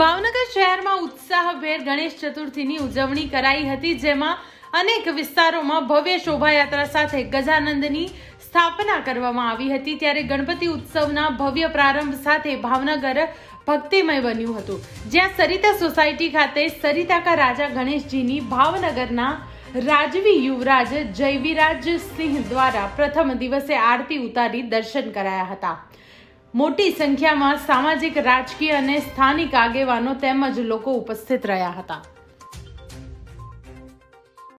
ભાવનગર શહેરમાં ઉત્સાહભેર ગણેશ ચતુર્થીની ઉજવણી કરાઈ હતી, જેમાં अनेक विस्तारों में भव्य शोभायात्रा साथे गजानंदनी स्थापना करवामां आवी हती। त्यारे गणपति उत्सवना भव्य प्रारंभ साथे भावनगर भक्तिमय बन्युं हतुं, ज्यां सरिता सोसायटी खाते सरिता का राजा गणेश जी नी भावनगरना राजवी युवराज जयविराज सिंह द्वारा प्रथम दिवसे आरती उतारी दर्शन कराया हता। मोटी संख्या में सामाजिक, राजकीय अने स्थानिक आगेवानो तेमज लोको उपस्थित रह्या हता।